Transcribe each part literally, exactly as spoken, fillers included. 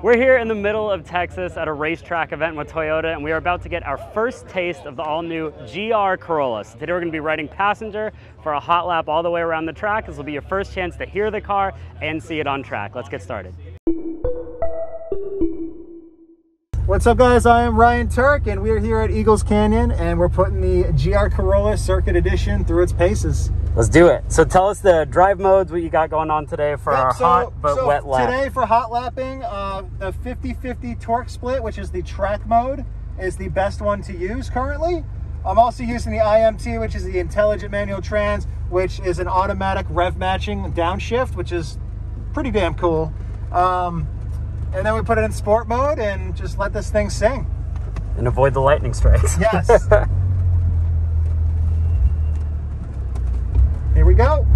We're here in the middle of Texas at a racetrack event with Toyota, and we are about to get our first taste of the all-new G R Corolla. So today we're going to be riding passenger for a hot lap all the way around the track. This will be your first chance to hear the car and see it on track. Let's get started. What's up, guys? I am Ryan Turk, and we're here at Eagles Canyon, and we're putting the G R Corolla Circuit Edition through its paces. Let's do it. So tell us the drive modes, what you got going on today for yep, our so, hot but so wet lap. Today for hot lapping, uh, the fifty fifty torque split, which is the track mode, is the best one to use currently. I'm also using the I M T, which is the Intelligent Manual Trans, which is an automatic rev matching downshift, which is pretty damn cool. Um, and then we put it in sport mode and just let this thing sing. And avoid the lightning strikes. Yes. Here we go.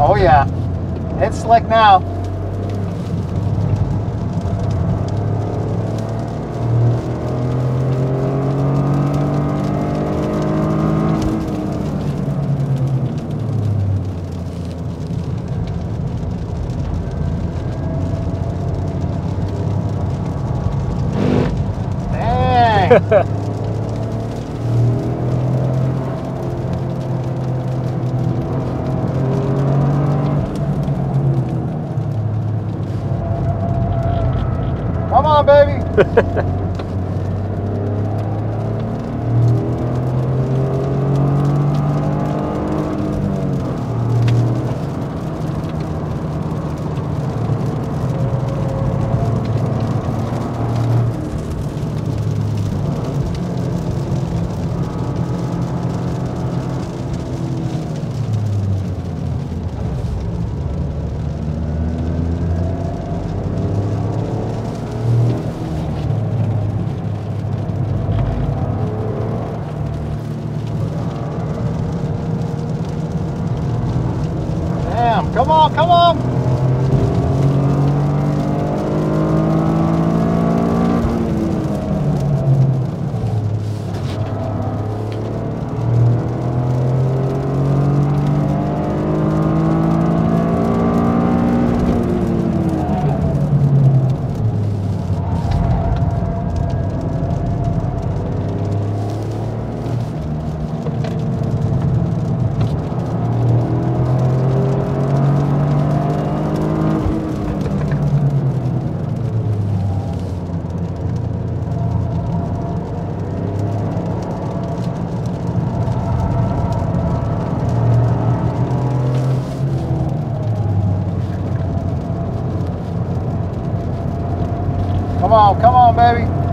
Oh yeah, it's slick now. Come on, baby. Come on, come on! Come on, come on, baby.